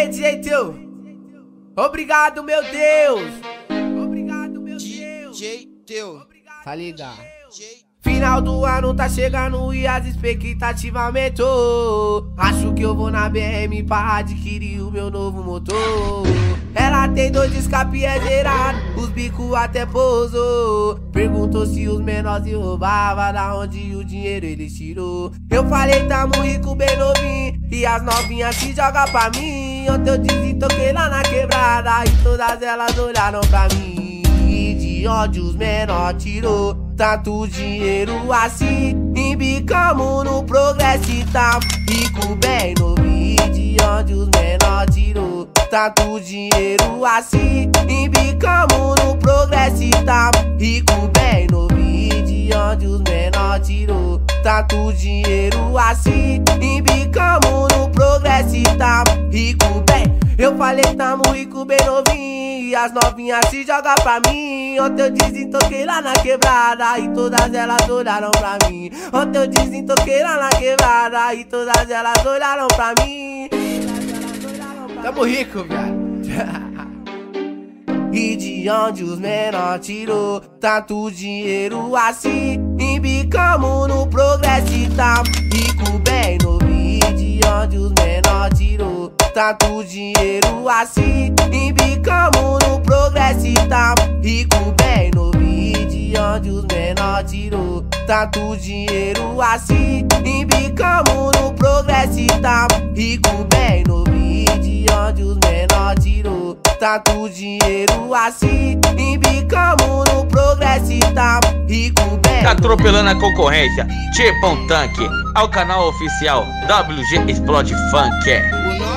Aê, DJ Teu. Obrigado, meu Deus. Obrigado, meu Deus. DJ Teu. Tá ligado? Final do ano tá chegando e as expectativas aumentou. Acho que eu vou na BM pra adquirir o meu novo motor. Ela tem 2 escape é zerado, os bico até pousou. Perguntou se os menorzinhos roubavam, da onde o dinheiro eles tirou. Eu falei tamo rico bem novinho, e as novinhas se jogam pra mim. Ontem eu desintoquei lá na quebrada e todas elas olharam pra mim. E de onde os menor tirou tanto dinheiro assim? Embicamos no progresso e tá rico bem novinho. E de onde os menor tirou tanto dinheiro assim? Embicamos no progresso e tá rico bem novinho. De onde os menor tirou tanto dinheiro assim? Embicamos no progresso e tá rico bem. Eu falei tamo rico bem novinho, e as novinhas se jogam pra mim. Ontem eu desintoquei lá na quebrada e todas elas olharam pra mim. Ontem eu desintoquei lá na quebrada e todas elas olharam pra mim. Tamo rico, velho. E de onde os menor tirou tanto dinheiro assim? Embicamos no progresso e tá rico bem novinho. E de onde os menor tirou tanto dinheiro assim? Embicamos no progresso e tá rico bem novinho. E de onde os menor tirou tanto dinheiro assim? Embicamos no progresso e tá rico bem novinho. De onde os menor tirou tanto dinheiro assim? Embicamos no progresso e tá rico bem. Tá atropelando a concorrência, tipo um tanque. Ao canal oficial WG Explode Funk.